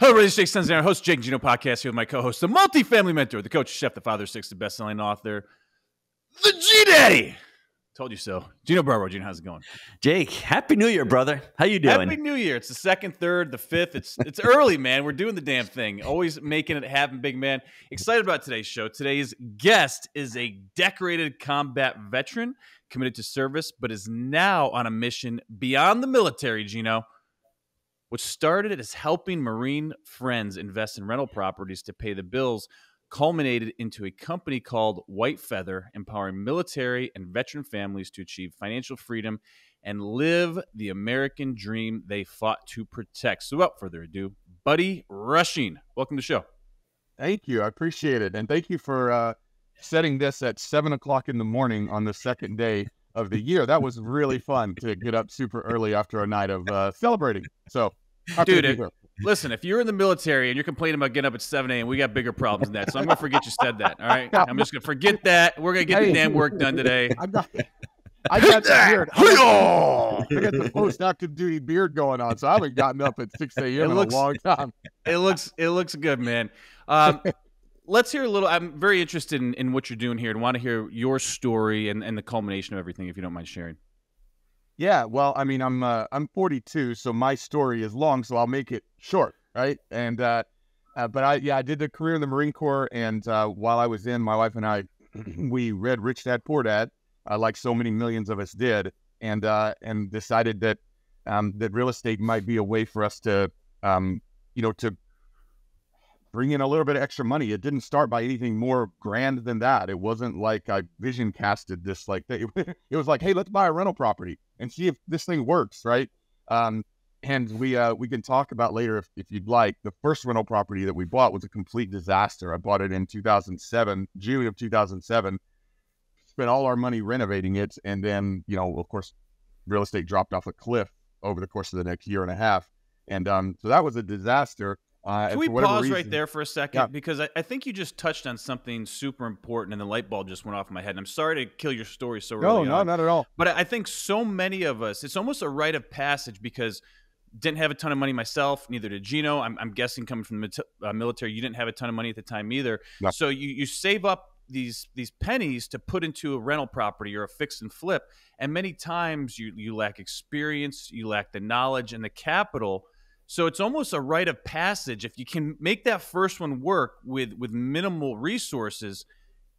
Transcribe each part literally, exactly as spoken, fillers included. Hello, everybody. It's Jake and Gino, host of Jake and Gino podcast, here with my co-host, the multi-family mentor, the coach, chef, the father, six, the best-selling author, the G-Daddy. Told you so. Gino Barbaro. Gino, how's it going? Jake, Happy New Year, brother. How you doing? Happy New Year. It's the second, third, the fifth. It's it's early, man. We're doing the damn thing. Always making it happen, big man. Excited about today's show. Today's guest is a decorated combat veteran committed to service, but is now on a mission beyond the military, Gino, which started as helping Marine friends invest in rental properties to pay the bills, culminated into a company called White Feather, empowering military and veteran families to achieve financial freedom and live the American dream they fought to protect. So without further ado, Buddy Rushing, welcome to the show. Thank you. I appreciate it. And thank you for uh, setting this at seven o'clock in the morning on the second day of the year. That was really fun to get up super early after a night of uh, celebrating. So, dude, it, listen, if you're in the military and you're complaining about getting up at seven a m, we got bigger problems than that. So I'm going to forget you said that. All right. I'm just going to forget that. We're going to get hey, the damn work done today. I'm not, I got the beard. I got the post active duty beard going on. So I haven't gotten up at six a m in looks, a long time. It looks, it looks good, man. Um, Let's hear a little. I'm very interested in, in what you're doing here and want to hear your story and, and the culmination of everything, if you don't mind sharing. Yeah, well, I mean, I'm uh, I'm forty-two, so my story is long, so I'll make it short, right? And uh, uh, but I yeah, I did the career in the Marine Corps, and uh, while I was in, my wife and I we read Rich Dad Poor Dad, uh, like so many millions of us did, and uh, and decided that um, that real estate might be a way for us to um, you know to bring in a little bit of extra money. It didn't start by anything more grand than that. It wasn't like I vision casted this like that. It, it was like, hey, let's buy a rental property and see if this thing works, right? Um, and we uh, we can talk about later if, if you'd like. The first rental property that we bought was a complete disaster. I bought it in two thousand seven, June of two thousand seven, spent all our money renovating it. And then, you know, of course, real estate dropped off a cliff over the course of the next year and a half. And um, so that was a disaster. Uh, Can we pause reason. right there for a second? Yeah. Because I, I think you just touched on something super important and the light bulb just went off in my head. And I'm sorry to kill your story so early on. No, no, not at all. But I think so many of us, it's almost a rite of passage because didn't have a ton of money myself, neither did Gino. I'm, I'm guessing coming from the uh, military, you didn't have a ton of money at the time either. No. So you, you save up these these pennies to put into a rental property or a fix and flip. And many times you, you lack experience, you lack the knowledge and the capital. So it's almost a rite of passage. If you can make that first one work with with minimal resources,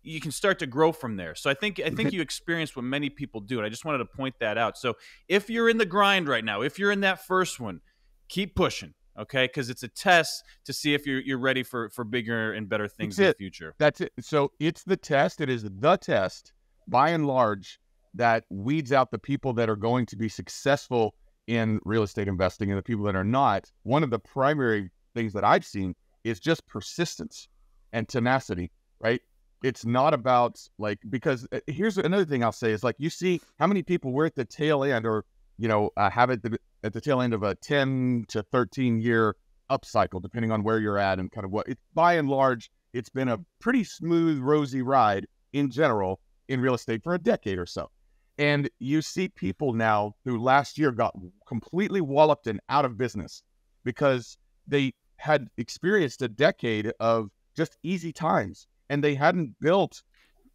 you can start to grow from there. So I think I think you experienced what many people do, and I just wanted to point that out. So if you're in the grind right now, if you're in that first one, keep pushing, okay? Because it's a test to see if you're you're ready for for bigger and better things in the future. That's it. So it's the test. It is the test, by and large, that weeds out the people that are going to be successful in real estate investing and the people that are not. One of the primary things that I've seen is just persistence and tenacity, right? It's not about like, because here's another thing I'll say is like, you see how many people were at the tail end or, you know, uh, have it at the tail end of a ten to thirteen year upcycle, depending on where you're at and kind of what it's by and large, it's been a pretty smooth, rosy ride in general in real estate for a decade or so. And you see people now who last year got completely walloped and out of business because they had experienced a decade of just easy times and they hadn't built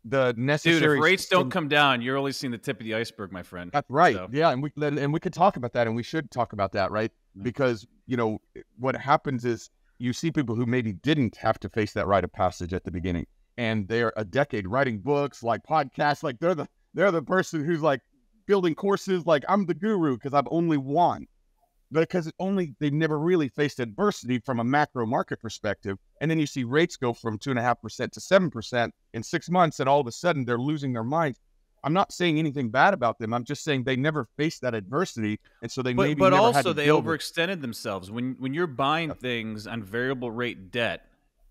the necessary. Dude, if rates system. Don't come down, you're only seeing the tip of the iceberg, my friend. That's right. So. Yeah. And we, and we could talk about that and we should talk about that, right? Mm-hmm. Because, you know, what happens is you see people who maybe didn't have to face that rite of passage at the beginning and they're a decade writing books, like podcasts, like they're the They're the person who's like building courses like I'm the guru because I've only won. Because only they've never really faced adversity from a macro market perspective. And then you see rates go from two and a half percent to seven percent in six months and all of a sudden they're losing their minds. I'm not saying anything bad about them. I'm just saying they never faced that adversity. And so they but, maybe but never also had to they overextended it. themselves. When when you're buying things on variable rate debt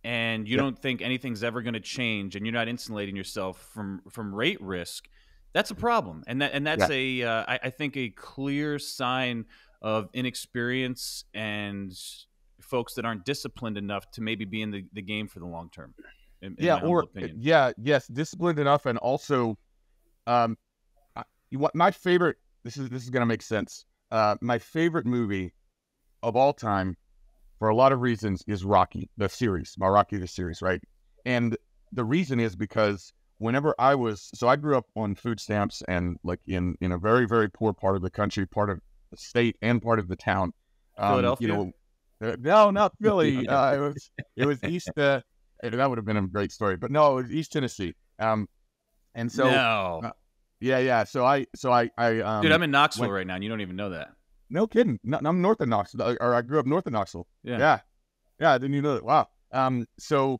and you yep. don't think anything's ever going to change and you're not insulating yourself from from rate risk. That's a problem, and that and that's yeah. a uh, I, I think a clear sign of inexperience and folks that aren't disciplined enough to maybe be in the, the game for the long term. In, yeah, in my or opinion. yeah, yes, disciplined enough, and also, um, I, what my favorite this is this is gonna make sense. Uh, my favorite movie of all time for a lot of reasons, is Rocky, the series, my Rocky, the series, right? And the reason is because whenever I was, so I grew up on food stamps and like in, in a very, very poor part of the country, part of the state and part of the town. Um, Philadelphia? You know, no, not Philly. uh, it was, it was East, uh, that would have been a great story, but no, it was East Tennessee. Um, and so, no. uh, yeah, yeah. So I, so I, I, um, dude, I'm in Knoxville went, right now and you don't even know that. No kidding. No, I'm north of Knoxville, or I grew up north of Knoxville. Yeah. Yeah. Yeah. I didn't even know that. Wow. Um, so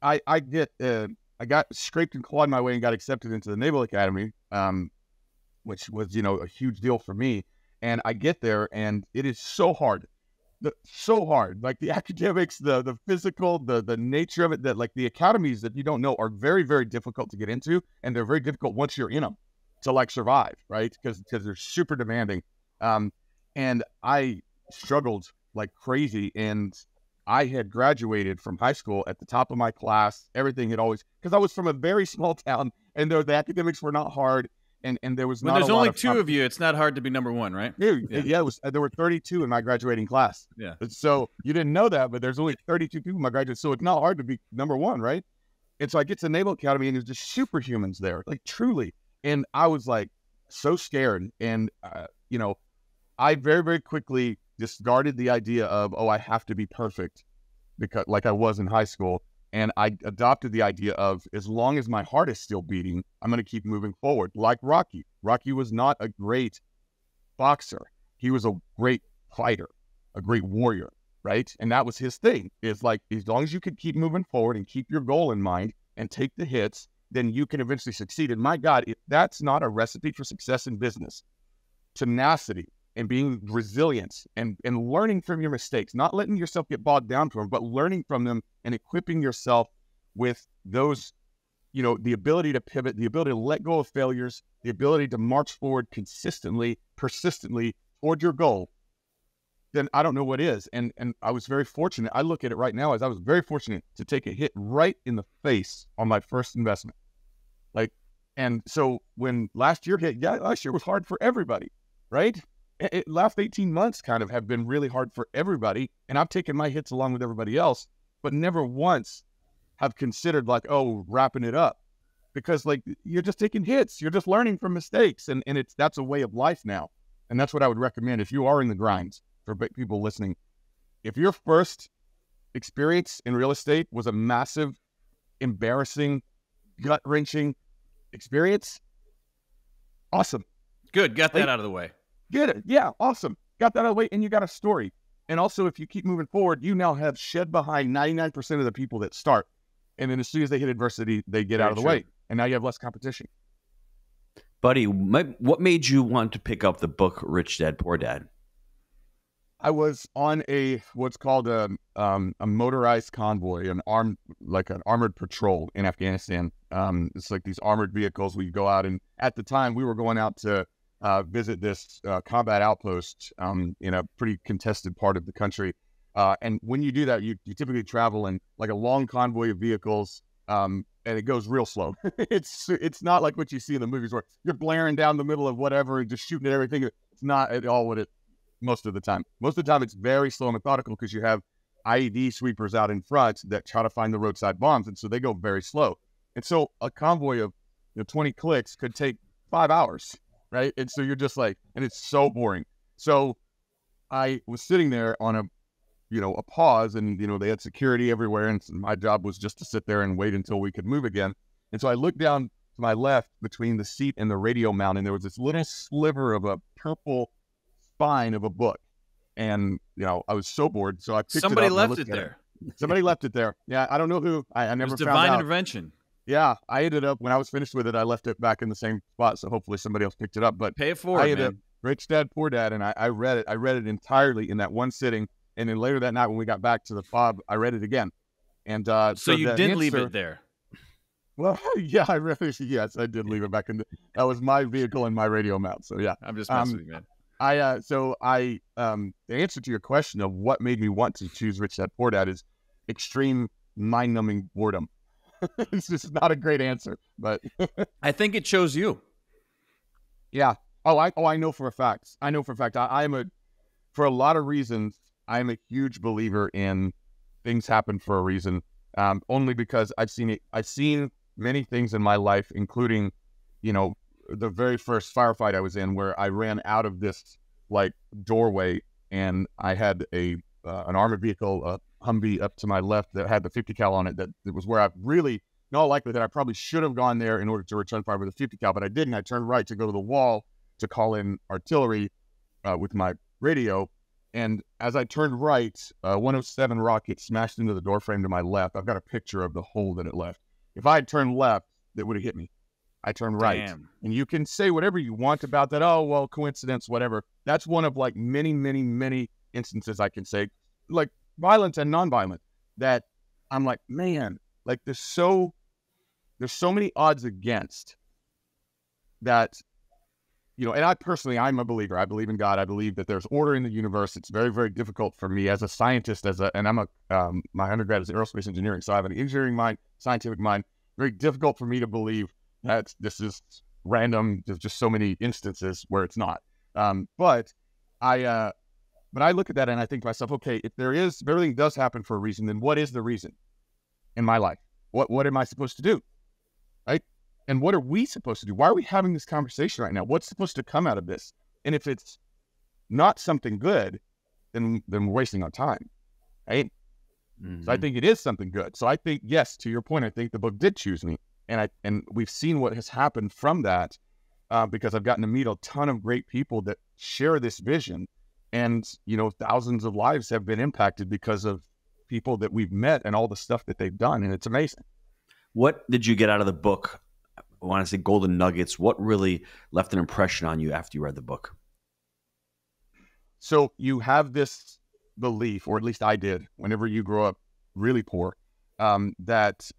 I, I get, uh, I got scraped and clawed my way and got accepted into the Naval Academy, um, which was, you know, a huge deal for me. And I get there and it is so hard, the, so hard, like the academics, the, the physical, the, the nature of it, that like the academies that you don't know are very, very difficult to get into. And they're very difficult once you're in them to like survive, right? Cause, cause they're super demanding. Um, And I struggled like crazy, and I had graduated from high school at the top of my class. Everything had always, because I was from a very small town, and there, the academics were not hard, and, and there was not. When there's a lot only of two of you, it's not hard to be number one, right? Dude, yeah, yeah, it was, there were thirty-two in my graduating class. Yeah. So you didn't know that, but there's only thirty-two people in my graduate, so it's not hard to be number one, right? And so I get to Naval Academy, and there's just superhumans there, like truly. And I was like so scared, and uh, you know. I very, very quickly discarded the idea of, oh, I have to be perfect because like I was in high school. And I adopted the idea of, as long as my heart is still beating, I'm going to keep moving forward. Like Rocky. Rocky was not a great boxer. He was a great fighter, a great warrior, right? And that was his thing, is like, as long as you can keep moving forward and keep your goal in mind and take the hits, then you can eventually succeed. And my God, if that's not a recipe for success in business, tenacity, and being resilient and, and learning from your mistakes, not letting yourself get bogged down from them, but learning from them and equipping yourself with those, you know, the ability to pivot, the ability to let go of failures, the ability to march forward consistently, persistently toward your goal, then I don't know what is. And, and I was very fortunate. I look at it right now as I was very fortunate to take a hit right in the face on my first investment. Like, and so when last year hit, yeah, last year was hard for everybody, right? It, last eighteen months kind of have been really hard for everybody, and I've taken my hits along with everybody else, but never once have considered like, oh, wrapping it up, because like you're just taking hits, you're just learning from mistakes, and and it's that's a way of life now, and that's what I would recommend if you are in the grind. For people listening, if your first experience in real estate was a massive, embarrassing, gut-wrenching experience, awesome, good, got that out of the way. Get it. Yeah. Awesome. Got that out of the way. And you got a story. And also, if you keep moving forward, you now have shed behind ninety-nine percent of the people that start. And then as soon as they hit adversity, they get Very out of the true. way. And now you have less competition. Buddy, my, what made you want to pick up the book, Rich Dad, Poor Dad? I was on a, what's called a, um, a motorized convoy, an armed, like an armored patrol in Afghanistan. Um, it's like these armored vehicles where you go out. And at the time we were going out to, Uh, visit this uh, combat outpost um, in a pretty contested part of the country. Uh, and when you do that, you, you typically travel in like a long convoy of vehicles, um, and it goes real slow. it's it's not like what you see in the movies where you're blaring down the middle of whatever and just shooting at everything. It's not at all what it, most of the time. Most of the time, it's very slow and methodical because you have I E D sweepers out in front that try to find the roadside bombs. And so they go very slow. And so a convoy of you know, twenty clicks could take five hours. Right. And so you're just like, and it's so boring. So I was sitting there on a, you know, a pause, and, you know, they had security everywhere. And my job was just to sit there and wait until we could move again. And so I looked down to my left between the seat and the radio mount, and there was this little sliver of a purple spine of a book. And, you know, I was so bored. So I picked Somebody it up left it there. It. Somebody left it there. Yeah. I don't know who. I, I never found out. It was divine intervention. Yeah, I ended up, when I was finished with it, I left it back in the same spot, so hopefully somebody else picked it up. But pay it forward, I ended man. up Rich Dad, Poor Dad, and I, I read it. I read it entirely in that one sitting, and then later that night when we got back to the fob, I read it again. And uh, so, so you did answer, leave it there. Well, yeah, I really, yes, I did leave it back in. The, that was my vehicle and my radio mount. So yeah, I'm just messing um, with you, man. I uh, so I um, the answer to your question of what made me want to choose Rich Dad, Poor Dad is extreme, mind-numbing boredom. It's just not a great answer, but I think it shows you. Yeah. Oh, I, oh, I know for a fact. I know for a fact. I, I'm a, for a lot of reasons, I'm a huge believer in things happen for a reason, um, only because I've seen it. I've seen many things in my life, including, you know, the very first firefight I was in, where I ran out of this like doorway, and I had a uh, an armored vehicle, a Humvee, up to my left that had the fifty cal on it. That it was where I really, in all likelihood, I probably should have gone there in order to return fire with a fifty cal, but I didn't. I turned right to go to the wall to call in artillery uh, with my radio. And as I turned right, uh, one oh seven rocket smashed into the doorframe to my left. I've got a picture of the hole that it left. If I had turned left, that would have hit me. I turned right. Damn. And you can say whatever you want about that. Oh, well, coincidence, whatever. That's one of like many, many, many instances I can say, like violence and nonviolent, that I'm like, man, like there's so, there's so many odds against that. You know, and I personally, I'm a believer. I believe in God. I believe that there's order in the universe. It's very, very difficult for me as a scientist, as a, and I'm a, um, my undergrad is aerospace engineering. So I have an engineering mind, scientific mind, very difficult for me to believe that this is random. There's just so many instances where it's not. Um, but I, uh, but I look at that and I think to myself, okay, if there is, if everything does happen for a reason, then what is the reason in my life? What, what am I supposed to do? Right? And what are we supposed to do? Why are we having this conversation right now? What's supposed to come out of this? And if it's not something good, then then we're wasting our time, right? Mm-hmm. So I think it is something good. So I think, yes, to your point, I think the book did choose me. And I and we've seen what has happened from that uh, because I've gotten to meet a ton of great people that share this vision. And, you know, thousands of lives have been impacted because of people that we've met and all the stuff that they've done. And it's amazing. What did you get out of the book? When I say golden nuggets, what really left an impression on you after you read the book? So you have this belief, or at least I did, whenever you grow up really poor, um, that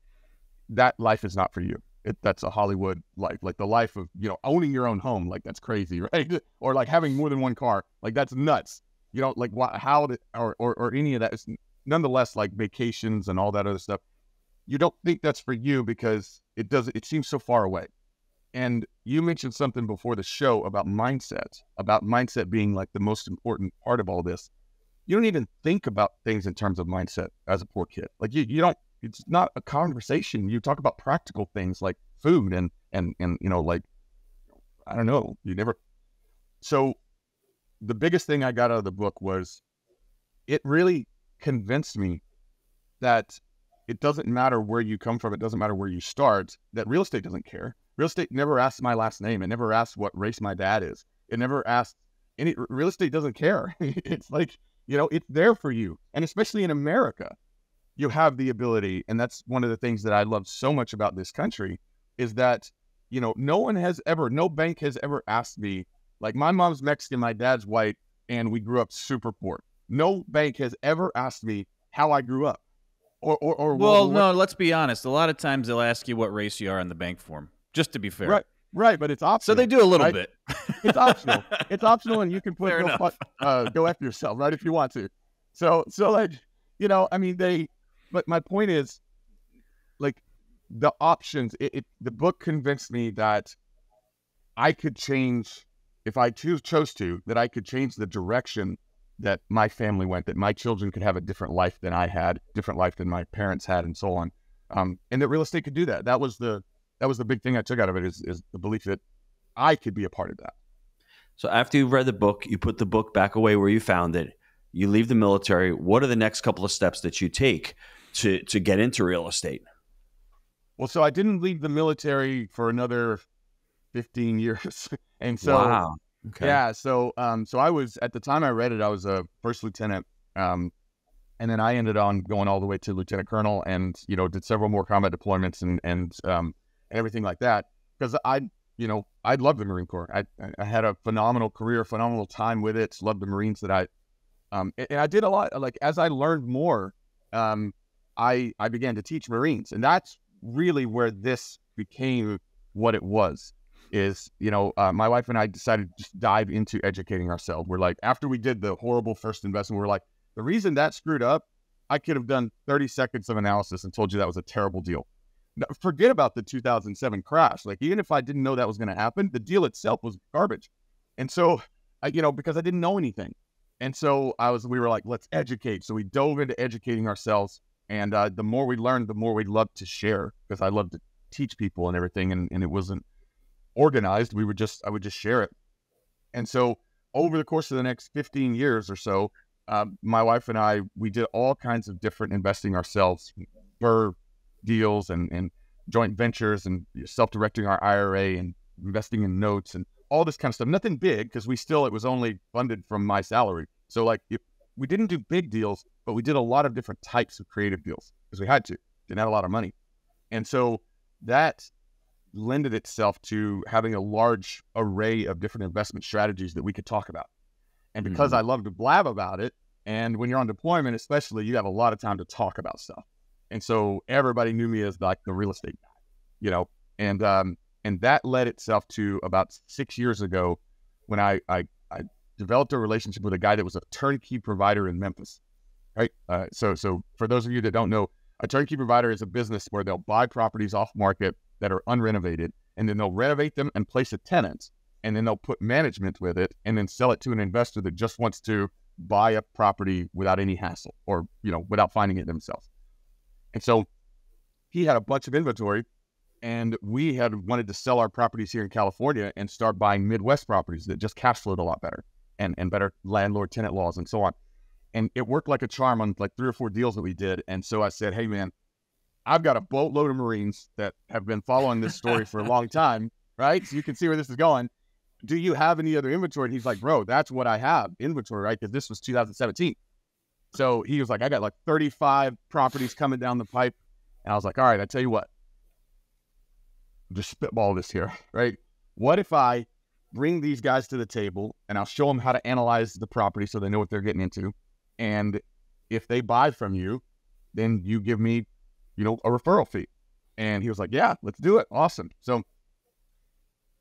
that life is not for you. It, that's a Hollywood life, like the life of, you know, owning your own home. Like that's crazy, right? Or like having more than one car. Like that's nuts. You know, like wh- how did, or, or, or any of that. It's nonetheless like vacations and all that other stuff. You don't think that's for you because it doesn't, it seems so far away. And you mentioned something before the show about mindset, about mindset being like the most important part of all this. You don't even think about things in terms of mindset as a poor kid. Like you, you don't, it's not a conversation. You talk about practical things like food and, and, and, you know, like, I don't know, you never. So the biggest thing I got out of the book was it really convinced me that it doesn't matter where you come from. It doesn't matter where you start. That real estate doesn't care. Real estate never asks my last name. It never asks what race my dad is. It never asks any. Real estate doesn't care. It's like, you know, it's there for you. And especially in America, you have the ability. And that's one of the things that I love so much about this country is that, you know, no one has ever, no bank has ever asked me, like my mom's Mexican, my dad's white, and we grew up super poor. No bank has ever asked me how I grew up. Or, or, or well, what, no, what? Let's be honest. A lot of times they'll ask you what race you are on the bank form, just to be fair. Right, right, but it's optional. So they do a little right? bit. It's optional. It's optional, and you can put go, fuck, uh, go after yourself, right, if you want to. So, so like, you know, I mean, they. But my point is, like, the options. It, it the book convinced me that I could change if I choose chose to. That I could change the direction that my family went, that my children could have a different life than I had, different life than my parents had, and so on. Um, and that real estate could do that. That was the, that was the big thing I took out of it is, is the belief that I could be a part of that. So after you've read the book, you put the book back away where you found it, you leave the military. What are the next couple of steps that you take to, to get into real estate? Well, so I didn't leave the military for another fifteen years. And so, wow. Okay. Yeah, so um, so I was, at the time I read it, I was a first lieutenant, um, and then I ended on going all the way to lieutenant colonel, and you know did several more combat deployments and and um and everything like that because I you know I loved the Marine Corps. I I had a phenomenal career, phenomenal time with it. Loved the Marines that I um and I did a lot. Like as I learned more, um I I began to teach Marines, and that's really where this became what it was. Is, you know, uh, my wife and I decided to just dive into educating ourselves. We're like, after we did the horrible first investment, we're like, the reason that screwed up, I could have done thirty seconds of analysis and told you that was a terrible deal. Now, forget about the two thousand seven crash. Like, even if I didn't know that was going to happen, the deal itself was garbage. And so, I, you know, because I didn't know anything. And so I was, we were like, let's educate. So we dove into educating ourselves. And uh, the more we learned, the more we loved to share, because I loved to teach people and everything. And, and it wasn't organized. We would just, I would just share it. And so over the course of the next fifteen years or so, uh, my wife and I, we did all kinds of different investing ourselves, for deals and, and joint ventures and self-directing our I R A and investing in notes and all this kind of stuff. Nothing big, because we still, it was only funded from my salary. So like, if we didn't do big deals, but we did a lot of different types of creative deals because we had to, didn't have a lot of money. And so that lended itself to having a large array of different investment strategies that we could talk about. And because mm-hmm. I love to blab about it, and when you're on deployment especially, you have a lot of time to talk about stuff. And so everybody knew me as like the real estate guy, you know, and um, and that led itself to about six years ago when I, I, I developed a relationship with a guy that was a turnkey provider in Memphis. Right. Uh, so so for those of you that don't know, a turnkey provider is a business where they'll buy properties off market that are unrenovated, and then they'll renovate them and place a tenant, and then they'll put management with it and then sell it to an investor that just wants to buy a property without any hassle, or, you know, without finding it themselves. And so he had a bunch of inventory, and we had wanted to sell our properties here in California and start buying Midwest properties that just cash flowed a lot better and, and better landlord tenant laws and so on. And it worked like a charm on like three or four deals that we did. And so I said, hey, man, I've got a boatload of Marines that have been following this story for a long time, right? So you can see where this is going. Do you have any other inventory? And he's like, bro, that's what I have, inventory, right? Because this was two thousand seventeen. So he was like, I got like thirty-five properties coming down the pipe. And I was like, all right, I tell you what, just spitball this here, right? What if I bring these guys to the table and I'll show them how to analyze the property so they know what they're getting into? And if they buy from you, then you give me, you know, a referral fee. And he was like, yeah, let's do it. Awesome. So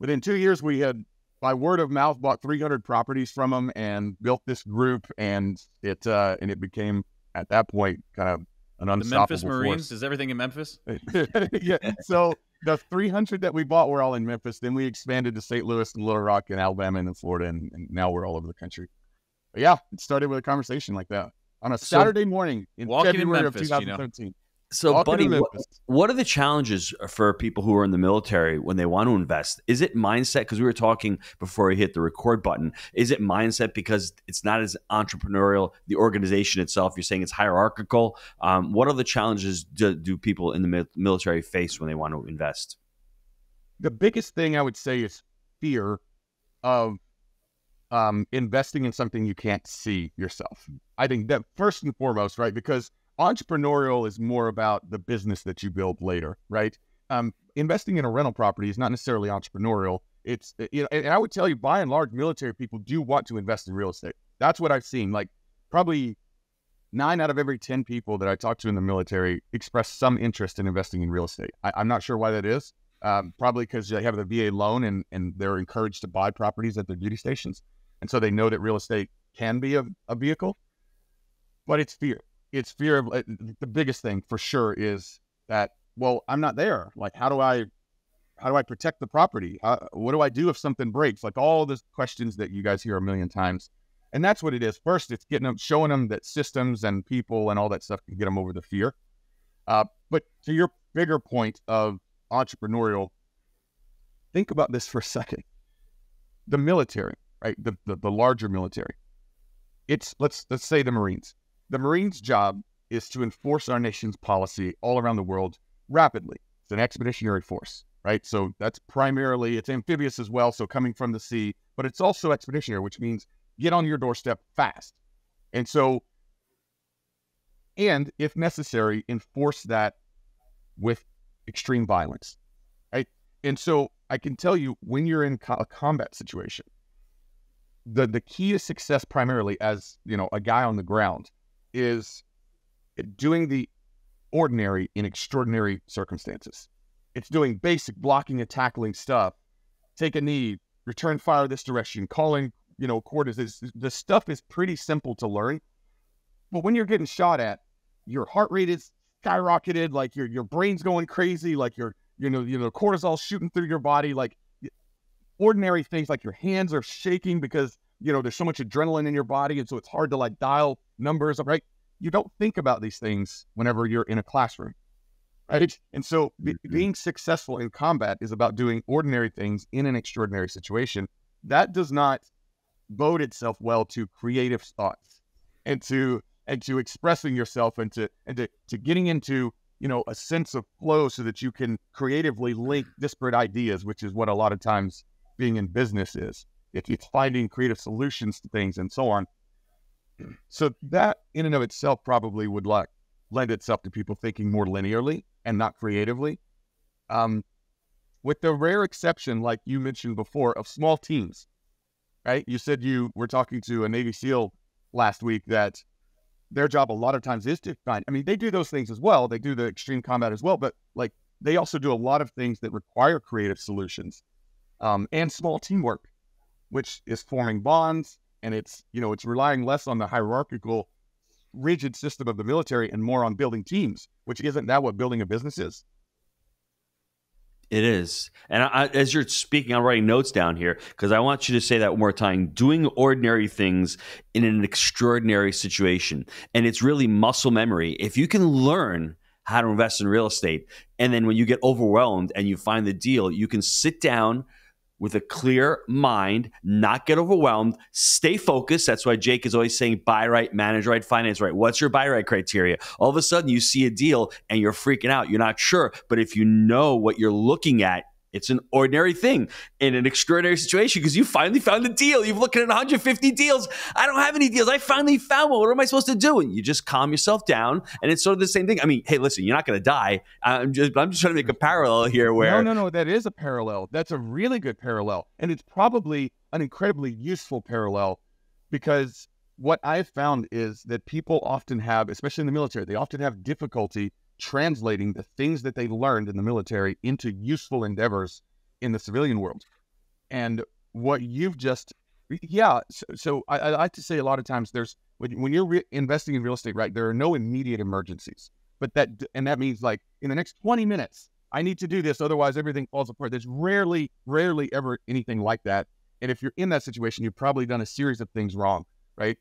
within two years, we had, by word of mouth, bought three hundred properties from him and built this group. And it, uh, and it became at that point kind of an unstoppable force. The Memphis Marines, is everything in Memphis? Yeah. So the three hundred that we bought were all in Memphis. Then we expanded to Saint Louis and Little Rock and Alabama and Florida. And, and now we're all over the country. But yeah, it started with a conversation like that on a Saturday so, morning in February in Memphis, of twenty thirteen. You know. So, walking Buddy, what, what are the challenges for people who are in the military when they want to invest? Is it mindset? Because we were talking before we hit the record button. Is it mindset because it's not as entrepreneurial, the organization itself? You're saying it's hierarchical. Um, what other challenges do, do people in the military face when they want to invest? The biggest thing I would say is fear of Um, investing in something you can't see yourself. I think that first and foremost, right? Because entrepreneurial is more about the business that you build later, right? Um, investing in a rental property is not necessarily entrepreneurial. It's, you know, and I would tell you, by and large, military people do want to invest in real estate. That's what I've seen. Like probably nine out of every ten people that I talk to in the military express some interest in investing in real estate. I, I'm not sure why that is. Um, probably because they have the V A loan and, and they're encouraged to buy properties at their duty stations. And so they know that real estate can be a, a vehicle, but it's fear. It's fear of uh, the biggest thing for sure is that, well, I'm not there. Like, how do I, how do I protect the property? How, what do I do if something breaks? Like all the questions that you guys hear a million times. And that's what it is. First, it's getting them, showing them that systems and people and all that stuff can get them over the fear. Uh, but to your bigger point of entrepreneurial, think about this for a second. The military. Right, the, the the larger military. It's let's let's say the Marines. The Marines' job is to enforce our nation's policy all around the world rapidly. It's an expeditionary force, right? So that's primarily, it's amphibious as well, so coming from the sea, but it's also expeditionary, which means get on your doorstep fast. And so, and if necessary, enforce that with extreme violence, right? And so I can tell you, when you're in co- a combat situation, the the key to success primarily as, you know, a guy on the ground is doing the ordinary in extraordinary circumstances. It's doing basic blocking and tackling stuff. Take a knee, return fire this direction, calling, you know, quarters. The stuff is pretty simple to learn. But when you're getting shot at, your heart rate is skyrocketed, like your your brain's going crazy, like your you know, you know, cortisol shooting through your body, like ordinary things like your hands are shaking because you know, there's so much adrenaline in your body, and so it's hard to like dial numbers up, right? You don't think about these things whenever you're in a classroom, right? And so be, being successful in combat is about doing ordinary things in an extraordinary situation. That does not bode itself well to creative thoughts and to and to expressing yourself and to and to, to getting into, you know, a sense of flow so that you can creatively link disparate ideas, which is what a lot of times being in business is. It, it's finding creative solutions to things and so on. So that in and of itself probably would like lend itself to people thinking more linearly and not creatively. Um, with the rare exception, like you mentioned before, of small teams, right? You said you were talking to a Navy SEAL last week that their job a lot of times is to find, I mean, they do those things as well. They do the extreme combat as well, but like they also do a lot of things that require creative solutions um, and small teamwork, which is forming bonds. And it's, you know, it's relying less on the hierarchical rigid system of the military and more on building teams, which isn't that what building a business is? It is. And I, as you're speaking, I'm writing notes down here because I want you to say that one more time, doing ordinary things in an extraordinary situation. And it's really muscle memory. If you can learn how to invest in real estate, and then when you get overwhelmed and you find the deal, you can sit down with a clear mind, not get overwhelmed, stay focused. That's why Jake is always saying buy right, manage right, finance right. What's your buy right criteria? All of a sudden you see a deal and you're freaking out. You're not sure. But if you know what you're looking at, it's an ordinary thing in an extraordinary situation because you finally found the deal. You've looked at one hundred fifty deals. I don't have any deals. I finally found one. What am I supposed to do? And you just calm yourself down. And it's sort of the same thing. I mean, hey, listen, you're not going to die. I'm just, I'm just trying to make a parallel here where. No, no, no. That is a parallel. That's a really good parallel. And it's probably an incredibly useful parallel because what I've found is that people often have, especially in the military, they often have difficulty translating the things that they learned in the military into useful endeavors in the civilian world. And what you've just, yeah, so, so I, I like to say a lot of times there's, when, when you're re investing in real estate, right, there are no immediate emergencies. But that, and that means like, in the next twenty minutes, I need to do this, otherwise everything falls apart. There's rarely, rarely ever anything like that. And if you're in that situation, you've probably done a series of things wrong, right?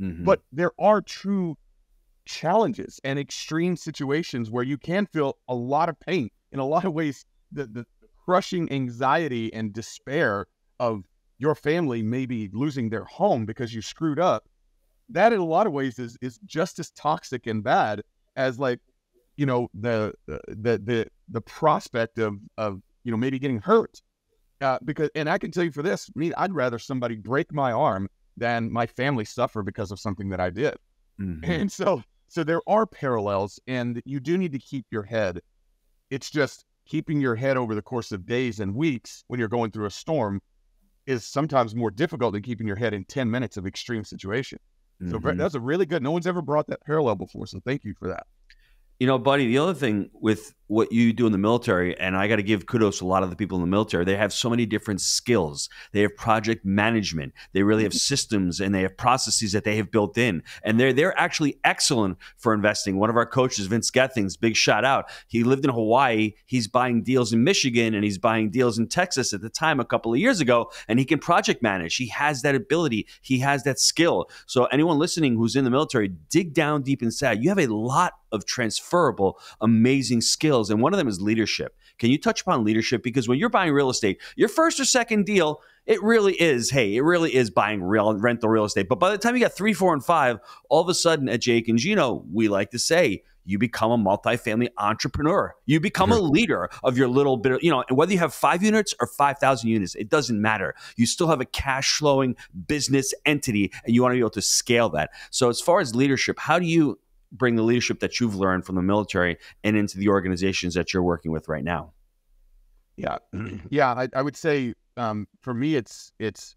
Mm-hmm. But there are true challenges and extreme situations where you can feel a lot of pain in a lot of ways. The, the crushing anxiety and despair of your family maybe losing their home because you screwed up, that in a lot of ways is is just as toxic and bad as like, you know, the the the the prospect of of you know maybe getting hurt. Uh, because and I can tell you for this, me, I'd rather somebody break my arm than my family suffer because of something that I did. Mm-hmm. And so. So there are parallels, and you do need to keep your head. It's just keeping your head over the course of days and weeks when you're going through a storm is sometimes more difficult than keeping your head in ten minutes of extreme situation. Mm-hmm. So that's a really good, no one's ever brought that parallel before, so thank you for that. You know, buddy, the other thing with what you do in the military, and I got to give kudos to a lot of the people in the military, they have so many different skills. They have project management. They really have systems and they have processes that they have built in. And they're, they're actually excellent for investing. One of our coaches, Vince Gethings, big shout out. He lived in Hawaii. He's buying deals in Michigan and he's buying deals in Texas at the time a couple of years ago. And he can project manage. He has that ability. He has that skill. So anyone listening who's in the military, dig down deep inside. You have a lot of transferable, amazing skills. And one of them is leadership. Can you touch upon leadership? Because when you're buying real estate, your first or second deal, it really is, hey, it really is buying real rental real estate. But by the time you got three, four, and five, all of a sudden at Jake and Gino, we like to say, you become a multifamily entrepreneur. You become a leader of your little bit of, you know, and whether you have five units or five thousand units, it doesn't matter. You still have a cash flowing business entity and you want to be able to scale that. So as far as leadership, how do you bring the leadership that you've learned from the military and into the organizations that you're working with right now? Yeah. Yeah. I, I would say, um, for me, it's, it's,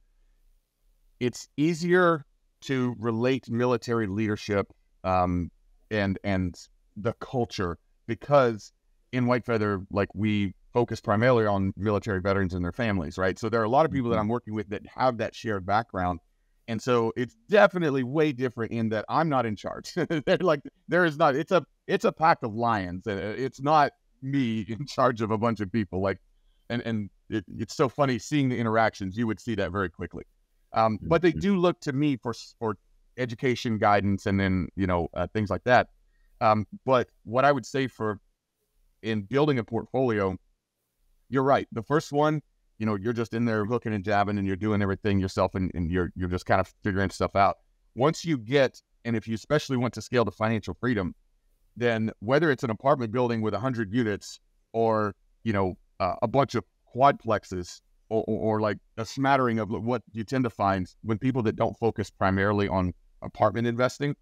it's easier to relate military leadership, um, and, and the culture, because in White Feather, like we focus primarily on military veterans and their families. Right. So there are a lot of people that I'm working with that have that shared background. And so it's definitely way different in that I'm not in charge. Like there is not, it's a, it's a pack of lions. It's not me in charge of a bunch of people. Like, and, and it, it's so funny seeing the interactions, you would see that very quickly. Um, but they do look to me for, for education guidance and then, you know, uh, things like that. Um, but what I would say for in building a portfolio, you're right. The first one, you know, you're just in there hooking and jabbing and you're doing everything yourself and, and you're, you're just kind of figuring stuff out. Once you get, and if you especially want to scale to financial freedom, then whether it's an apartment building with a hundred units or, you know, uh, a bunch of quadplexes, Or, or, or like a smattering of what you tend to find when people that don't focus primarily on apartment investing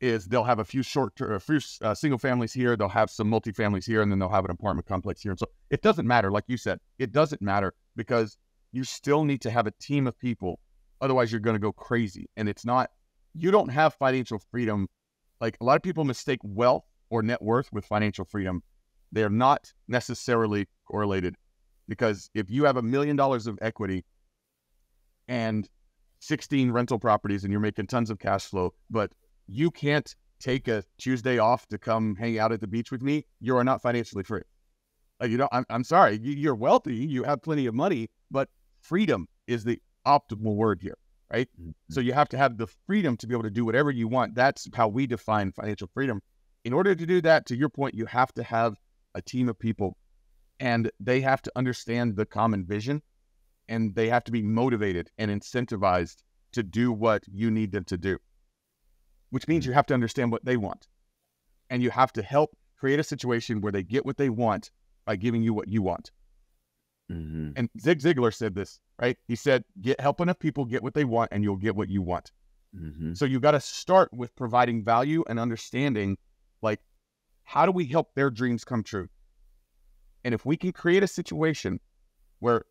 is they'll have a few short, a few uh, single families here, they'll have some multifamilies here, and then they'll have an apartment complex here. And so it doesn't matter. Like you said, it doesn't matter because you still need to have a team of people. Otherwise you're going to go crazy. And it's not, you don't have financial freedom. Like a lot of people mistake wealth or net worth with financial freedom. They're not necessarily correlated. Because if you have a million dollars of equity and sixteen rental properties and you're making tons of cash flow, but you can't take a Tuesday off to come hang out at the beach with me, you are not financially free. Like, you know, I'm, I'm sorry, you're wealthy, you have plenty of money, but freedom is the optimal word here, right? Mm-hmm. So you have to have the freedom to be able to do whatever you want. That's how we define financial freedom. In order to do that, to your point, you have to have a team of people. And they have to understand the common vision and they have to be motivated and incentivized to do what you need them to do, which means you have to understand what they want. And you have to help create a situation where they get what they want by giving you what you want. Mm-hmm. And Zig Ziglar said this, right? He said, get help enough people get what they want and you'll get what you want. Mm-hmm. So you got to start with providing value and understanding, like, how do we help their dreams come true? And if we can create a situation where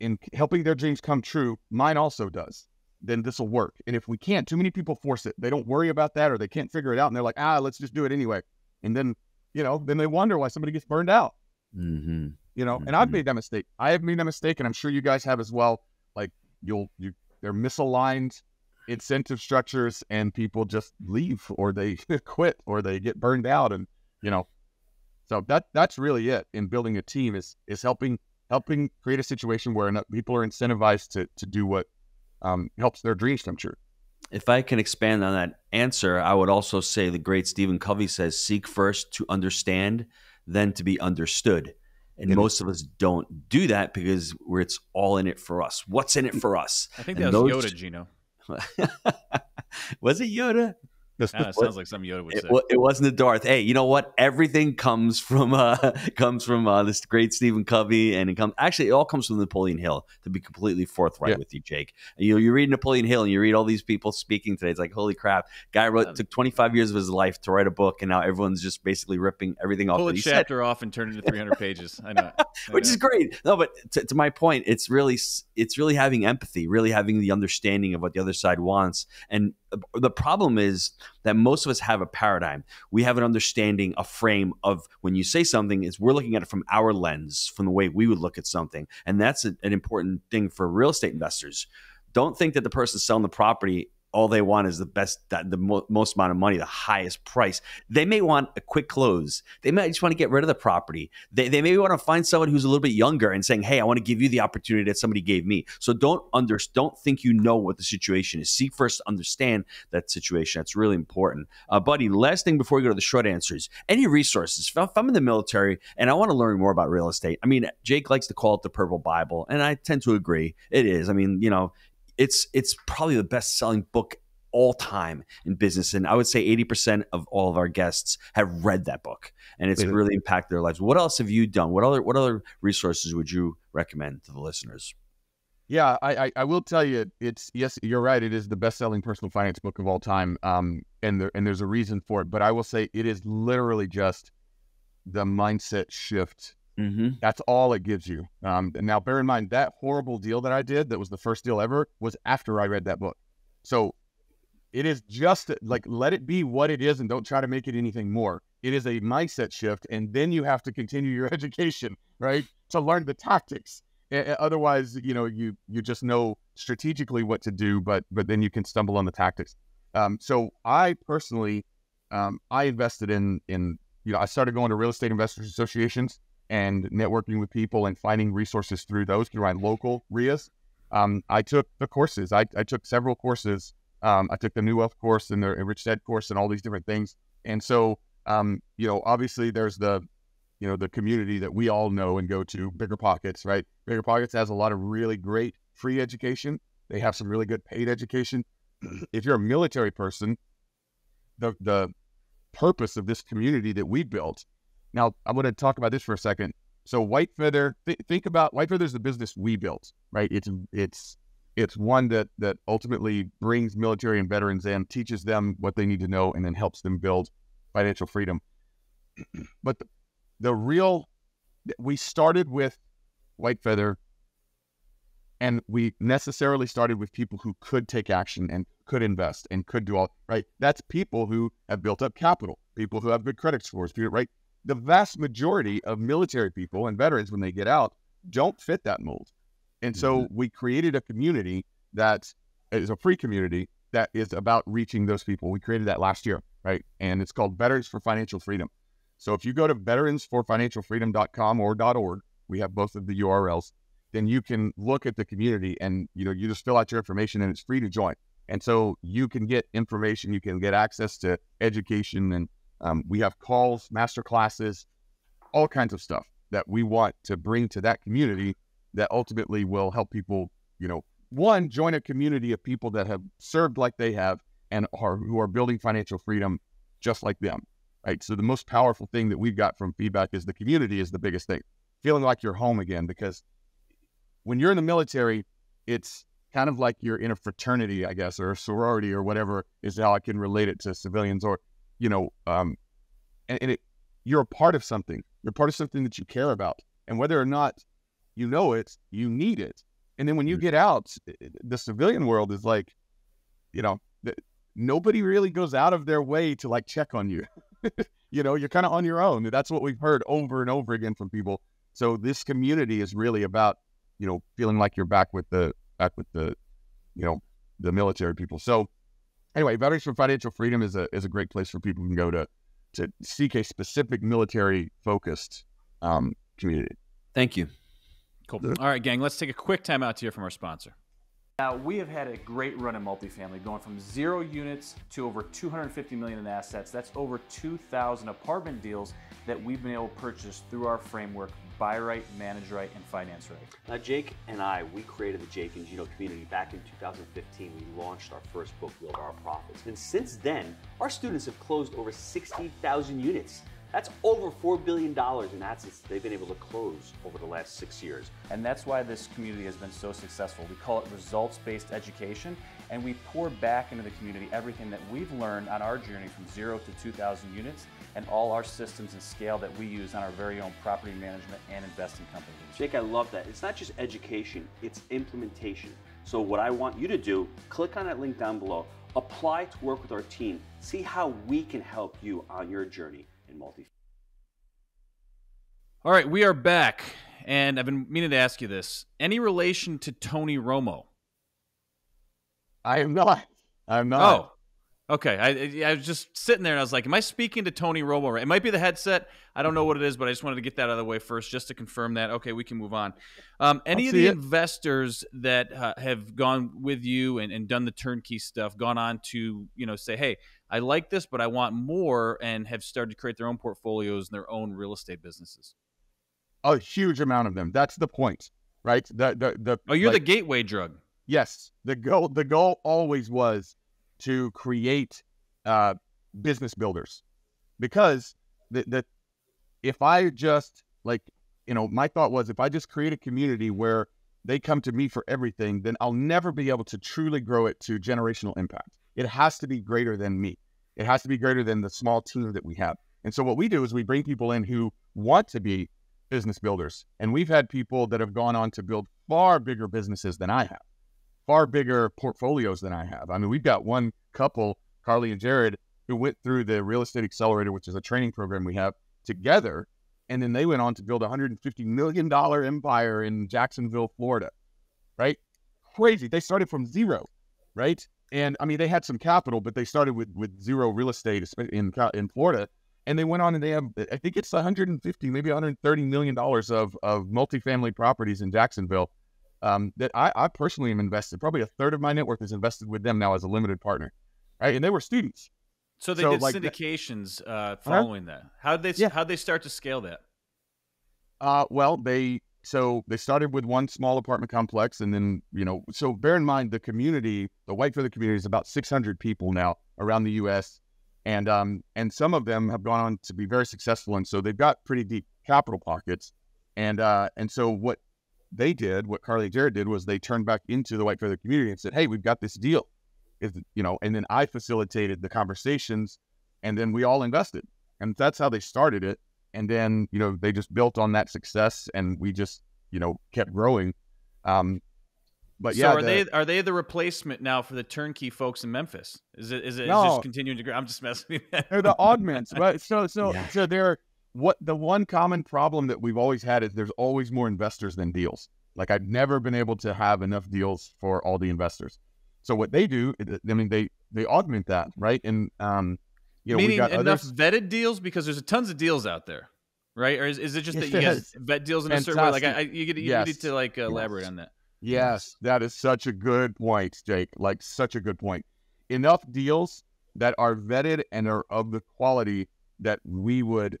in helping their dreams come true, mine also does, then this will work. And if we can't, too many people force it. They don't worry about that or they can't figure it out. And they're like, ah, let's just do it anyway. And then, you know, then they wonder why somebody gets burned out, mm-hmm. you know, mm-hmm. and I've made that mistake. I have made that mistake. And I'm sure you guys have as well. Like you'll, you, they're misaligned incentive structures and people just leave or they quit or they get burned out and, you know. So that that's really it in building a team is is helping helping create a situation where enough people are incentivized to to do what um, helps their dreams come true. If I can expand on that answer, I would also say the great Stephen Covey says, "Seek first to understand, then to be understood." And most of us don't do that because we're it's all in it for us. What's in it for us? I think that was Yoda, Gino. Was it Yoda? No, it sounds like some Yoda would say. It, it wasn't a Darth. Hey, you know what? Everything comes from uh, comes from uh, this great Stephen Covey, and it comes actually it all comes from Napoleon Hill. To be completely forthright yeah. with you, Jake, you know, you read Napoleon Hill and you read all these people speaking today. It's like holy crap! Guy wrote um, took twenty-five years of his life to write a book, and now everyone's just basically ripping everything off. Pull a chapter said. off and turn it into three hundred pages. I know, I know, which is great. No, but to, to my point, it's really it's really having empathy, really having the understanding of what the other side wants, and the problem is that most of us have a paradigm. We have an understanding, a frame of when you say something is we're looking at it from our lens, from the way we would look at something. And that's a, an important thing for real estate investors. Don't think that the person selling the property, all they want is the best, the mo most amount of money, the highest price. They may want a quick close. They might just want to get rid of the property. They, they may want to find someone who's a little bit younger and saying, hey, I want to give you the opportunity that somebody gave me. So don't under, don't think you know what the situation is. Seek first to understand that situation. That's really important. Uh, buddy, last thing before we go to the short answers, any resources? If I'm in the military and I want to learn more about real estate, I mean, Jake likes to call it the Purple Bible, and I tend to agree. It is. I mean, you know, It's it's probably the best-selling book all time in business, and I would say eighty percent of all of our guests have read that book, and it's really impacted their lives. What else have you done? What other what other resources would you recommend to the listeners? Yeah, I I, I will tell you, it's yes, you're right. It is the best-selling personal finance book of all time, um, and there, and there's a reason for it. But I will say it is literally just the mindset shift. Mm-hmm. That's all it gives you. Um, and now bear in mind that horrible deal that I did, that was the first deal ever, was after I read that book. So it is just like, let it be what it is and don't try to make it anything more. It is a mindset shift. And then you have to continue your education, right? To learn the tactics. Uh, otherwise, you know, you, you just know strategically what to do, but, but then you can stumble on the tactics. Um, so I personally, um, I invested in, in, you know, I started going to real estate investors associations and networking with people and finding resources through those, through my local R I As. um, I took the courses. I, I took several courses. Um, I took the New Wealth course and the Rich Dad course and all these different things. And so, um, you know, obviously there's the, you know, the community that we all know and go to, Bigger Pockets, right? Bigger Pockets has a lot of really great free education. They have some really good paid education. If you're a military person, the the purpose of this community that we built. Now, I'm going to talk about this for a second. So White Feather, th think about, White Feather is the business we built, right? It's it's it's one that that ultimately brings military and veterans in, teaches them what they need to know, and then helps them build financial freedom. But the, the real, we started with White Feather, and we necessarily started with people who could take action and could invest and could do all, right? That's people who have built up capital, people who have good credit scores, right? The vast majority of military people and veterans, when they get out, don't fit that mold. And so mm-hmm. we created a community that is a free community that is about reaching those people. We created that last year, right? And it's called Veterans for Financial Freedom. So if you go to veterans for financial freedom dot com or .org, we have both of the U R Ls, then you can look at the community and, you know, you just fill out your information and it's free to join. And so you can get information, you can get access to education, and um, we have calls, master classes, all kinds of stuff that we want to bring to that community that ultimately will help people, you know, one, join a community of people that have served like they have and are who are building financial freedom just like them, right? So the most powerful thing that we've got from feedback is the community is the biggest thing, feeling like you're home again, because when you're in the military, it's kind of like you're in a fraternity, I guess, or a sorority or whatever is how I can relate it to civilians, or, you know, um, and, and it, you're a part of something. You're part of something that you care about. And whether or not you know it, you need it. And then when you get out, the civilian world is like, you know, the, nobody really goes out of their way to like check on you. You know, you're kind of on your own. That's what we've heard over and over again from people. So this community is really about, you know, feeling like you're back with the, back with the, you know, the military people. So anyway, Veterans for Financial Freedom is a, is a great place for people who can go to, to seek a specific military focused, um, community. Thank you. Cool. All right, gang, let's take a quick time out to hear from our sponsor. Now, we have had a great run in multifamily, going from zero units to over two hundred fifty million in assets. That's over two thousand apartment deals that we've been able to purchase through our framework, Buy Right, Manage Right, and Finance Right. Now, Jake and I, we created the Jake and Gino community back in two thousand fifteen. We launched our first book, Build Our Profits. And since then, our students have closed over sixty thousand units. That's over four billion dollars in assets they've been able to close over the last six years. And that's why this community has been so successful. We call it results-based education, and we pour back into the community everything that we've learned on our journey from zero to two thousand units and all our systems and scale that we use on our very own property management and investing companies. Jake, I love that. It's not just education, it's implementation. So what I want you to do, click on that link down below, apply to work with our team, see how we can help you on your journey. All right, we are back, and I've been meaning to ask you this. Any relation to Tony Romo? I am not. I'm not. Oh, okay. I, I was just sitting there, and I was like, am I speaking to Tony Romo? It might be the headset. I don't know what it is, but I just wanted to get that out of the way first just to confirm that. Okay, we can move on. Um, any of the it. investors that uh, have gone with you and, and done the turnkey stuff, gone on to, you know, say, hey, I like this, but I want more, and have started to create their own portfolios and their own real estate businesses? A huge amount of them. That's the point, right? The, the, the, oh, you're like, the gateway drug. Yes. The goal, the goal always was to create uh, business builders, because the, the, if I just like, you know, my thought was, if I just create a community where they come to me for everything, then I'll never be able to truly grow it to generational impact. It has to be greater than me. It has to be greater than the small team that we have. And so what we do is we bring people in who want to be business builders. And we've had people that have gone on to build far bigger businesses than I have, far bigger portfolios than I have. I mean, we've got one couple, Carly and Jared, who went through the Real Estate Accelerator, which is a training program we have together. And then they went on to build a one hundred fifty million dollar empire in Jacksonville, Florida, right? Crazy. They started from zero, right? And I mean, they had some capital, but they started with, with zero real estate in in Florida, and they went on and they have, I think it's one hundred fifty, maybe one hundred thirty million dollars of of multifamily properties in Jacksonville, um, that I, I personally am invested. Probably a third of my net worth is invested with them now as a limited partner, right? And they were students. So they so did like syndications that, uh, following uh-huh. that. How did they, yeah. how'd they start to scale that? Uh, well, they, so they started with one small apartment complex, and then, you know, so bear in mind the community, the White Feather community is about six hundred people now around the U S And, um, and some of them have gone on to be very successful. And so they've got pretty deep capital pockets. And, uh, and so what they did, what Carly and Jared did, was they turned back into the White Feather community and said, hey, we've got this deal. If, you know, and then I facilitated the conversations, and then we all invested, and that's how they started it. And then, you know, they just built on that success, and we just, you know, kept growing. Um, but so yeah, are the, they, are they the replacement now for the turnkey folks in Memphis? Is it, is it no, is just continuing to grow? I'm just messing with that. They're the augments, right? So, so, yeah. so they're what the one common problem that we've always had is there's always more investors than deals. Like, I've never been able to have enough deals for all the investors. So what they do, I mean, they, they augment that, right? And, um, you know, meaning we got enough others. vetted deals, because there's tons of deals out there, right? Or is, is it just that yes, you guys vet deals in Fantastic. a certain way? Like, I, I, you, get, you yes. need to like elaborate yes. on that. Yes, that is such a good point, Jake. Like, such a good point. Enough deals that are vetted and are of the quality that we would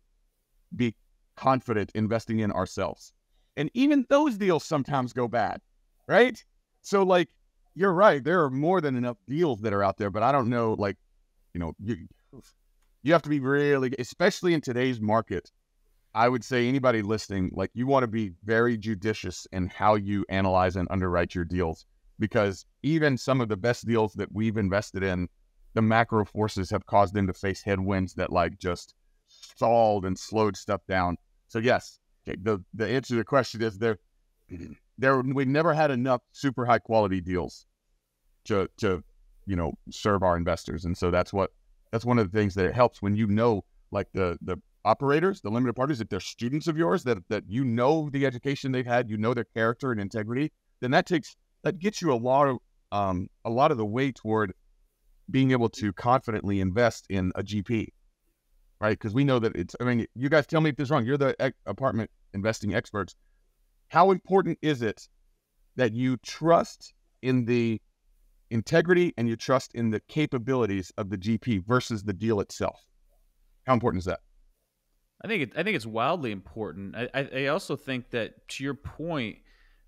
be confident investing in ourselves. And even those deals sometimes go bad, right? So like, you're right. There are more than enough deals that are out there, but I don't know, like, you know, you, you have to be really, especially in today's market, I would say anybody listening, like, you want to be very judicious in how you analyze and underwrite your deals, because even some of the best deals that we've invested in, the macro forces have caused them to face headwinds that like just stalled and slowed stuff down. So yes, the, the answer to the question is there. There, we've never had enough super high quality deals to, to, you know, serve our investors. And so that's what, that's one of the things that it helps when, you know, like the, the operators, the limited partners, if they're students of yours, that, that, you know, the education they've had, you know, their character and integrity, then that takes, that gets you a lot of, um, a lot of the way toward being able to confidently invest in a G P, right? Because we know that it's, I mean, you guys tell me if this is wrong, you're the apartment investing experts. How important is it that you trust in the integrity and you trust in the capabilities of the G P versus the deal itself? How important is that? I think it, I think it's wildly important. I, I also think that, to your point,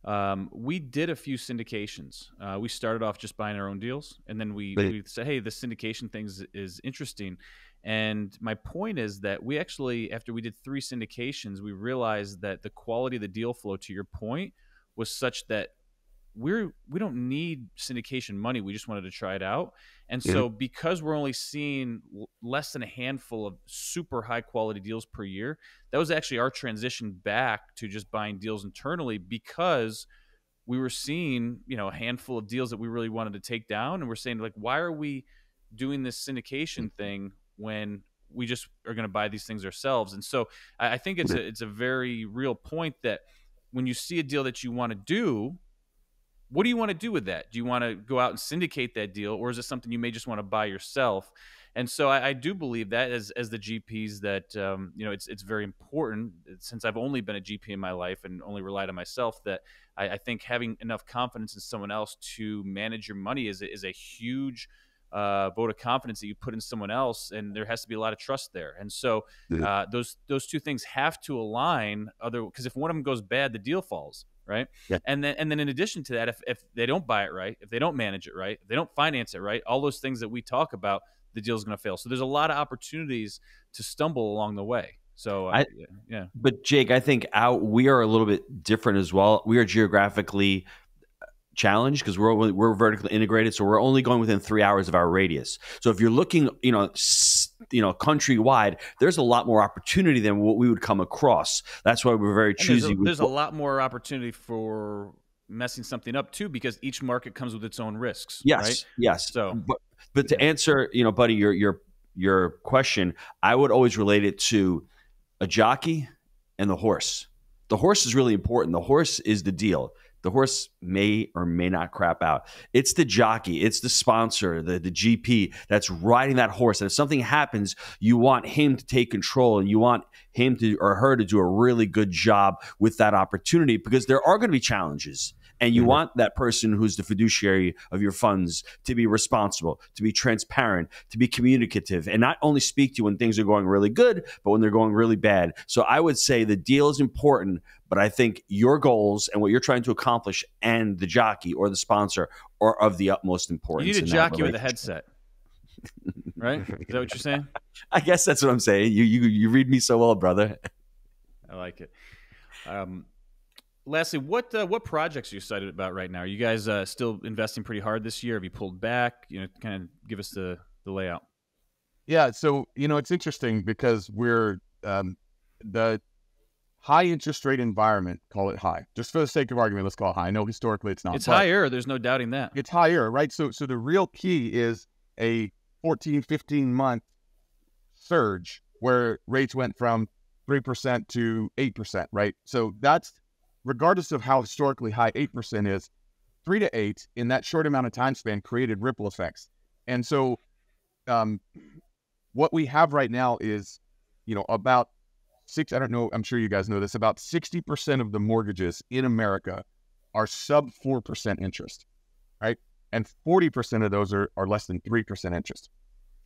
um, we did a few syndications. Uh, we started off just buying our own deals, and then we, we said, hey, this syndication thing is, is interesting. And my point is that we actually, after we did three syndications, we realized that the quality of the deal flow, to your point, was such that we're, we don't need syndication money. We just wanted to try it out. And so mm-hmm. because we're only seeing less than a handful of super high quality deals per year, that was actually our transition back to just buying deals internally, because we were seeing, you know, a handful of deals that we really wanted to take down. And we're saying, like, why are we doing this syndication mm-hmm. thing when we just are going to buy these things ourselves? And so I think it's a, it's a very real point that when you see a deal that you want to do, what do you want to do with that? Do you want to go out and syndicate that deal, or is it something you may just want to buy yourself? And so I, I do believe that as, as the G Ps that, um, you know, it's, it's very important, since I've only been a G P in my life and only relied on myself, that I, I think having enough confidence in someone else to manage your money is, is a huge Uh, vote of confidence that you put in someone else, and there has to be a lot of trust there. And so uh, those those two things have to align, other because if one of them goes bad, the deal falls, right? Yeah. And then and then in addition to that, if, if they don't buy it right, if they don't manage it right, if they don't finance it right, all those things that we talk about, the deal's going to fail. So there's a lot of opportunities to stumble along the way. So uh, I, yeah. But Jake, I think out we are a little bit different as well. We are geographically challenge because we're we're vertically integrated, so we're only going within three hours of our radius. So if you're looking, you know, you know, countrywide, there's a lot more opportunity than what we would come across. That's why we're very choosy. There's, a, there's a lot more opportunity for messing something up too, because each market comes with its own risks. Yes, right? yes. So, but, but to answer, you know, buddy, your your your question, I would always relate it to a jockey and the horse. The horse is really important. The horse is the deal. The horse may or may not crap out. It's the jockey, it's the sponsor, the, the G P that's riding that horse. And if something happens, you want him to take control, and you want him to or her to do a really good job with that opportunity, because there are going to be challenges. And you mm-hmm. want that person who's the fiduciary of your funds to be responsible, to be transparent, to be communicative, and not only speak to you when things are going really good, but when they're going really bad. So I would say the deal is important, but I think your goals and what you're trying to accomplish and the jockey or the sponsor are of the utmost importance. You need a jockey with a headset. Right? Is that what you're saying? I guess that's what I'm saying. You you you read me so well, brother. I like it. Um, lastly, what uh, what projects are you excited about right now? Are you guys uh, still investing pretty hard this year? Have you pulled back? You know, kind of give us the the layout. Yeah, so you know it's interesting because we're um, the high interest rate environment. Call it high, just for the sake of argument. Let's call it high. I know historically it's not. It's higher. There's no doubting that. It's higher, right? So so the real key is a fourteen, fifteen month surge where rates went from three percent to eight percent, right? So that's, regardless of how historically high eight percent is, three to eight in that short amount of time span created ripple effects. And so um, what we have right now is, you know, about six, I don't know, I'm sure you guys know this, about sixty percent of the mortgages in America are sub four percent interest, right? And forty percent of those are, are less than three percent interest.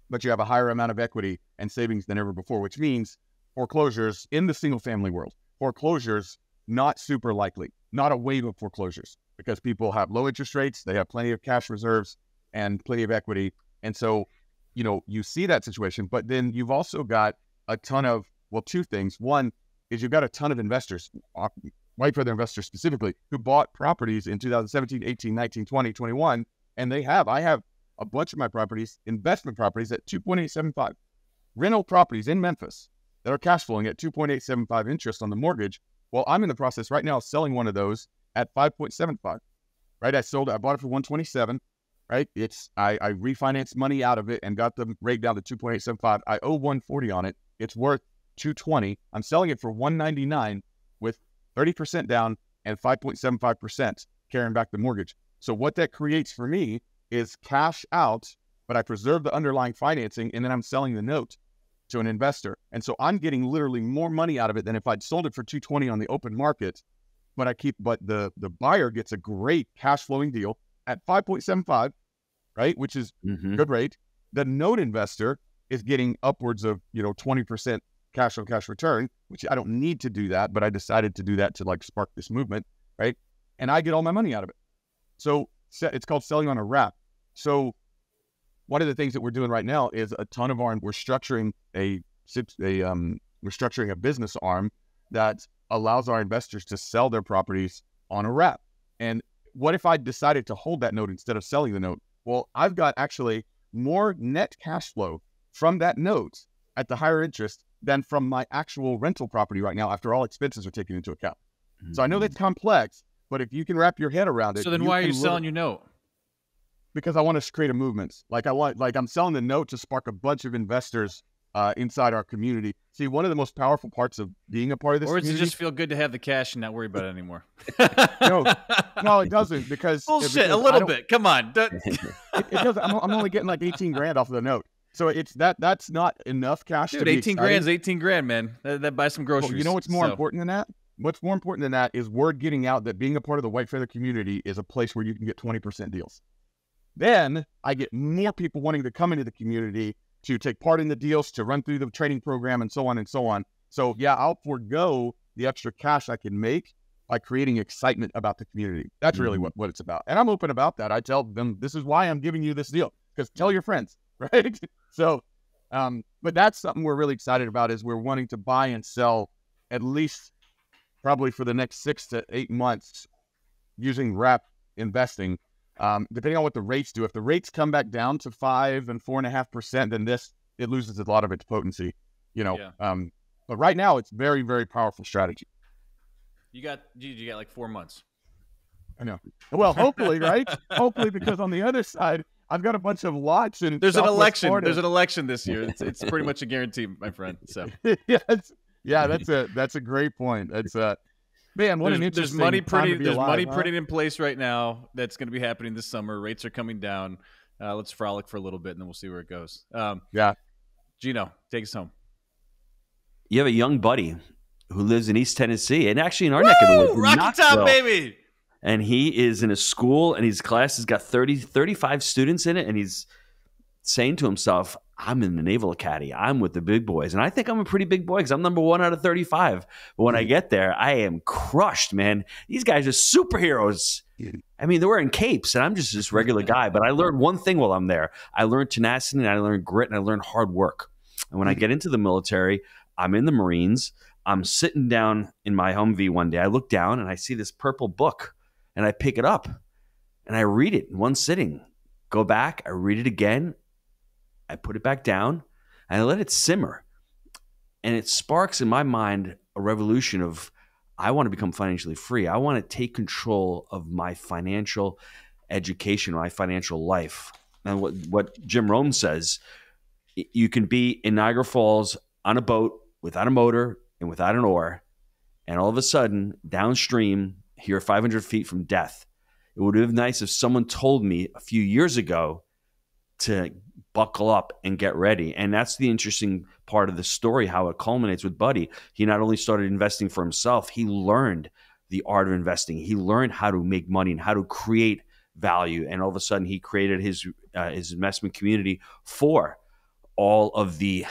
But you have a higher amount of equity and savings than ever before, which means foreclosures in the single-family world, foreclosures not super likely, not a wave of foreclosures because people have low interest rates, they have plenty of cash reserves and plenty of equity. And so, you know, you see that situation, but then you've also got a ton of, well, two things. One is you've got a ton of investors, White Feather investors specifically, who bought properties in two thousand seventeen, eighteen, nineteen, twenty, twenty-one, and they have, I have a bunch of my properties, investment properties at two point eight seven five, rental properties in Memphis that are cash flowing at two point eight seven five interest on the mortgage. Well, I'm in the process right now of selling one of those at five point seven five, right? I sold it, I bought it for one twenty-seven, right? It's, I, I refinanced money out of it and got the rate down to two point eight seven five. I owe one forty on it. It's worth two twenty. I'm selling it for one ninety-nine with thirty percent down and five point seven five percent carrying back the mortgage. So what that creates for me is cash out, but I preserve the underlying financing and then I'm selling the note to an investor. And so I'm getting literally more money out of it than if I'd sold it for two twenty on the open market, but I keep, but the, the buyer gets a great cash flowing deal at five point seven five, right? Which is mm-hmm. good rate. The note investor is getting upwards of, you know, twenty percent cash on cash return, which I don't need to do that, but I decided to do that to like spark this movement, right? And I get all my money out of it. So it's called selling on a wrap. So one of the things that we're doing right now is a ton of our, we're structuring a, a um, we're structuring a business arm that allows our investors to sell their properties on a wrap. And what if I decided to hold that note instead of selling the note? Well, I've got actually more net cash flow from that note at the higher interest than from my actual rental property right now after all expenses are taken into account. Mm-hmm. So I know that's complex, but if you can wrap your head around it. So then why are you selling your note? Because I want to create a movement. Like I want, like I'm selling the note to spark a bunch of investors uh, inside our community. See, one of the most powerful parts of being a part of this community. Or does it just feel good to have the cash and not worry about it anymore? no, no, it doesn't because. Bullshit, because a little bit. Come on. it, it doesn't. I'm, I'm only getting like eighteen grand off of the note. So it's that that's not enough cash. Dude, to be eighteen grand is eighteen grand, man. That, that buys some groceries. Well, you know what's more so. important than that? What's more important than that is word getting out that being a part of the White Feather community is a place where you can get twenty percent deals. Then I get more people wanting to come into the community to take part in the deals, to run through the training program and so on and so on. So yeah, I'll forego the extra cash I can make by creating excitement about the community. That's really mm-hmm. what, what it's about. And I'm open about that. I tell them, this is why I'm giving you this deal, because tell your friends, right? so, um, but that's something we're really excited about is we're wanting to buy and sell at least probably for the next six to eight months using wrap investing, um, depending on what the rates do. If the rates come back down to five and four and a half percent, then this, it loses a lot of its potency, you know? Yeah. Um, but right now it's very, very powerful strategy. You got, dude, you got like four months. I know. Well, hopefully, right? hopefully, because on the other side, I've got a bunch of lots in There's Southwest an election. Florida. There's an election this year. It's, it's pretty much a guarantee, my friend. So yes. Yeah, that's a that's a great point. That's uh man, what there's, an interesting there's money pretty there's alive, money huh? printed in place right now that's going to be happening this summer. Rates are coming down. Uh, let's frolic for a little bit and then we'll see where it goes. Um, yeah, Gino, take us home. You have a young buddy who lives in East Tennessee and actually in our Woo! neck of the woods, Rocky Top, baby. and he is in a school, and his class has got thirty, thirty-five students in it, and he's saying to himself, I'm in the Naval Academy. I'm with the big boys. And I think I'm a pretty big boy because I'm number one out of thirty-five. But when I get there, I am crushed, man. These guys are superheroes. I mean, they're wearing capes, and I'm just this regular guy. But I learned one thing while I'm there. I learned tenacity, and I learned grit, and I learned hard work. And when I get into the military, I'm in the Marines. I'm sitting down in my Humvee one day. I look down, and I see this purple book, and I pick it up, and I read it in one sitting. Go back. I read it again. I put it back down and I let it simmer. And it sparks in my mind a revolution of, I want to become financially free. I want to take control of my financial education, my financial life. And what, what Jim Rome says, you can be in Niagara Falls on a boat without a motor and without an oar. And all of a sudden, downstream, you're five hundred feet from death. It would have been nice if someone told me a few years ago to buckle up and get ready. And that's the interesting part of the story, how it culminates with Buddy. He not only started investing for himself, he learned the art of investing. He learned how to make money and how to create value. And all of a sudden he created his, uh, his investment community for all of the,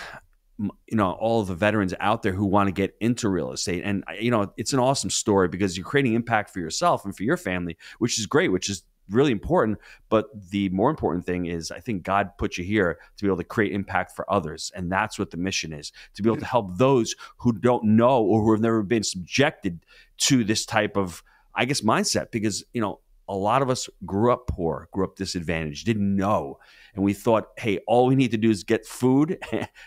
you know, all of the veterans out there who want to get into real estate. And, you know, it's an awesome story because you're creating impact for yourself and for your family, which is great, which is really important. But the more important thing is, I think God put you here to be able to create impact for others. And that's what the mission is, to be able to help those who don't know or who have never been subjected to this type of, I guess, mindset. Because, you know, a lot of us grew up poor, grew up disadvantaged, didn't know. And we thought, hey, all we need to do is get food,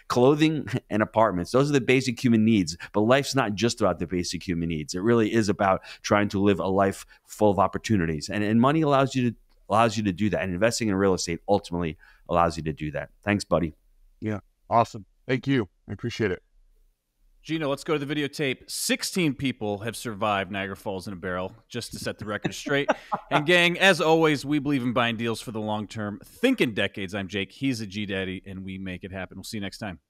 clothing, and apartments. Those are the basic human needs. But life's not just about the basic human needs. It really is about trying to live a life full of opportunities. And, and money allows you to allows you to do that. And investing in real estate ultimately allows you to do that. Thanks, buddy. Yeah, awesome. Thank you. I appreciate it. Gino, let's go to the videotape. sixteen people have survived Niagara Falls in a barrel, just to set the record straight. And gang, as always, we believe in buying deals for the long term. Thinking decades. I'm Jake. He's a G Daddy, and we make it happen. We'll see you next time.